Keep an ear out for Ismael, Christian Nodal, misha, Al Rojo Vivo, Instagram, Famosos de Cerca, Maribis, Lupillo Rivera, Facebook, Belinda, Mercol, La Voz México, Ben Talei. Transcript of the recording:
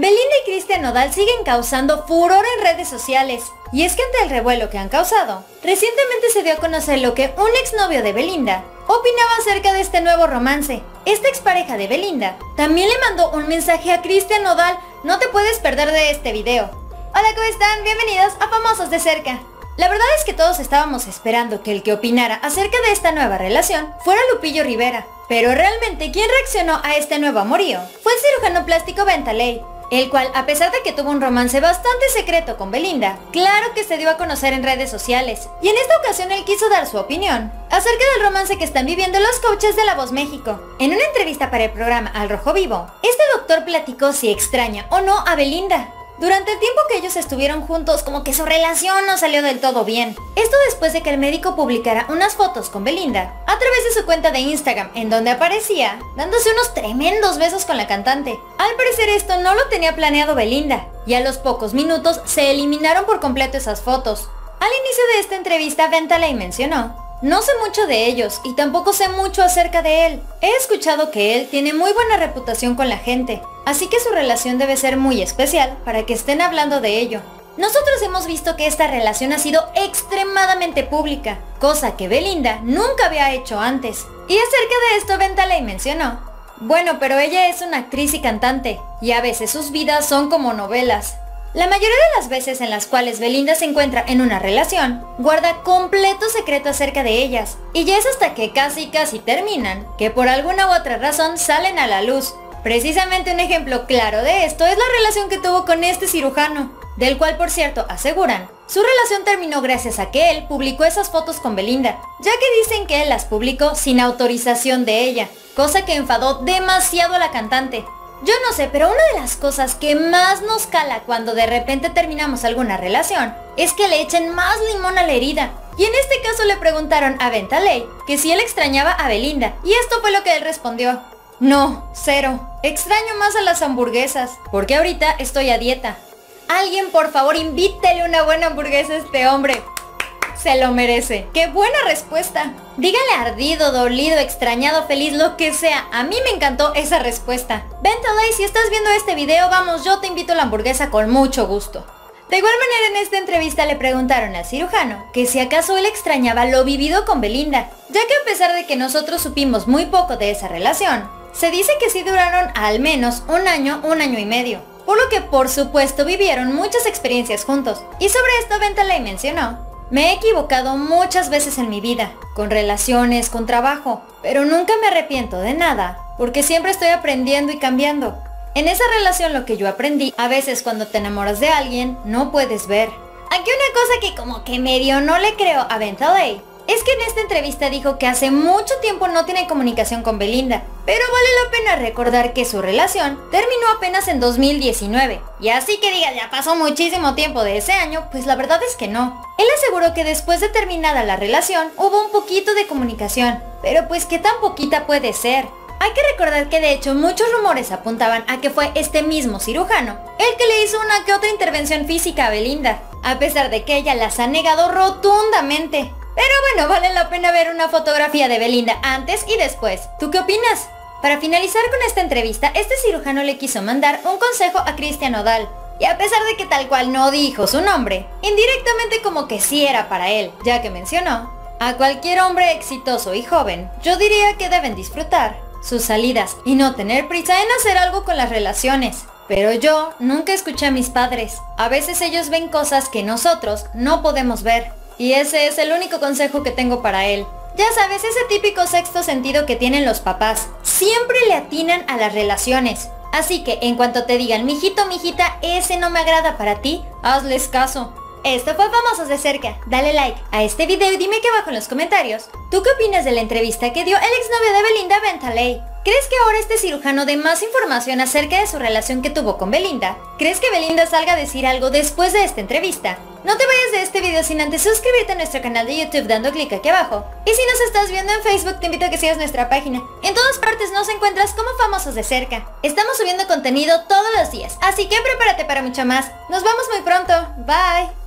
Belinda y Christian Nodal siguen causando furor en redes sociales. Y es que ante el revuelo que han causado, recientemente se dio a conocer lo que un exnovio de Belinda opinaba acerca de este nuevo romance. Esta expareja de Belinda también le mandó un mensaje a Christian Nodal. No te puedes perder de este video. Hola, ¿cómo están? Bienvenidos a Famosos de Cerca. La verdad es que todos estábamos esperando que el que opinara acerca de esta nueva relación fuera Lupillo Rivera. Pero realmente quien reaccionó a este nuevo amorío fue el cirujano plástico Ben Talei, el cual, a pesar de que tuvo un romance bastante secreto con Belinda, claro que se dio a conocer en redes sociales. Y en esta ocasión él quiso dar su opinión acerca del romance que están viviendo los coaches de La Voz México. En una entrevista para el programa Al Rojo Vivo, este doctor platicó si extraña o no a Belinda. Durante el tiempo que ellos estuvieron juntos, como que su relación no salió del todo bien. Esto después de que el médico publicara unas fotos con Belinda a través de su cuenta de Instagram, en donde aparecía dándose unos tremendos besos con la cantante. Al parecer esto no lo tenía planeado Belinda, y a los pocos minutos se eliminaron por completo esas fotos. Al inicio de esta entrevista, Ben Talei mencionó: no sé mucho de ellos y tampoco sé mucho acerca de él. He escuchado que él tiene muy buena reputación con la gente, así que su relación debe ser muy especial para que estén hablando de ello. Nosotros hemos visto que esta relación ha sido extremadamente pública, cosa que Belinda nunca había hecho antes. Y acerca de esto, Ben Talei mencionó: bueno, pero ella es una actriz y cantante, y a veces sus vidas son como novelas. La mayoría de las veces en las cuales Belinda se encuentra en una relación, guarda completo secreto acerca de ellas, y ya es hasta que casi terminan, que por alguna u otra razón salen a la luz. Precisamente un ejemplo claro de esto es la relación que tuvo con este cirujano, del cual, por cierto, aseguran su relación terminó gracias a que él publicó esas fotos con Belinda, ya que dicen que él las publicó sin autorización de ella, cosa que enfadó demasiado a la cantante. Yo no sé, pero una de las cosas que más nos cala cuando de repente terminamos alguna relación es que le echen más limón a la herida. Y en este caso le preguntaron a Ben Talei que si él extrañaba a Belinda, y esto fue lo que él respondió: no, cero. Extraño más a las hamburguesas, porque ahorita estoy a dieta. Alguien, por favor, invítele una buena hamburguesa a este hombre. Se lo merece. ¡Qué buena respuesta! Dígale ardido, dolido, extrañado, feliz, lo que sea. A mí me encantó esa respuesta. Ben Talei, si estás viendo este video, vamos, yo te invito a la hamburguesa con mucho gusto. De igual manera, en esta entrevista le preguntaron al cirujano que si acaso él extrañaba lo vivido con Belinda, ya que a pesar de que nosotros supimos muy poco de esa relación, se dice que sí duraron al menos un año y medio, por lo que por supuesto vivieron muchas experiencias juntos. Y sobre esto Ben Talei mencionó: me he equivocado muchas veces en mi vida, con relaciones, con trabajo, pero nunca me arrepiento de nada, porque siempre estoy aprendiendo y cambiando. En esa relación lo que yo aprendí, a veces cuando te enamoras de alguien, no puedes ver. Aquí una cosa que como que medio no le creo a Ben Talei, es que en esta entrevista dijo que hace mucho tiempo no tiene comunicación con Belinda, pero vale la pena recordar que su relación terminó apenas en 2019, y así que diga ya pasó muchísimo tiempo de ese año, pues la verdad es que no. Él aseguró que después de terminada la relación hubo un poquito de comunicación, pero pues qué tan poquita puede ser. Hay que recordar que de hecho muchos rumores apuntaban a que fue este mismo cirujano el que le hizo una que otra intervención física a Belinda, a pesar de que ella las ha negado rotundamente. Pero bueno, vale la pena ver una fotografía de Belinda antes y después. ¿Tú qué opinas? Para finalizar con esta entrevista, este cirujano le quiso mandar un consejo a Christian Nodal. Y a pesar de que tal cual no dijo su nombre, indirectamente como que sí era para él, ya que mencionó: a cualquier hombre exitoso y joven, yo diría que deben disfrutar sus salidas y no tener prisa en hacer algo con las relaciones. Pero yo nunca escuché a mis padres. A veces ellos ven cosas que nosotros no podemos ver. Y ese es el único consejo que tengo para él. Ya sabes, ese típico sexto sentido que tienen los papás. Siempre le atinan a las relaciones. Así que en cuanto te digan: mijito, mijita, ese no me agrada para ti, hazles caso. Esto fue Famosos de Cerca. Dale like a este video y dime que abajo en los comentarios, ¿tú qué opinas de la entrevista que dio el exnovio de Belinda, Ben Talei? ¿Crees que ahora este cirujano dé más información acerca de su relación que tuvo con Belinda? ¿Crees que Belinda salga a decir algo después de esta entrevista? No te vayas de este video sin antes suscribirte a nuestro canal de YouTube dando clic aquí abajo. Y si nos estás viendo en Facebook, te invito a que sigas nuestra página. En todas partes nos encuentras como Famosos de Cerca. Estamos subiendo contenido todos los días, así que prepárate para mucho más. Nos vemos muy pronto. Bye.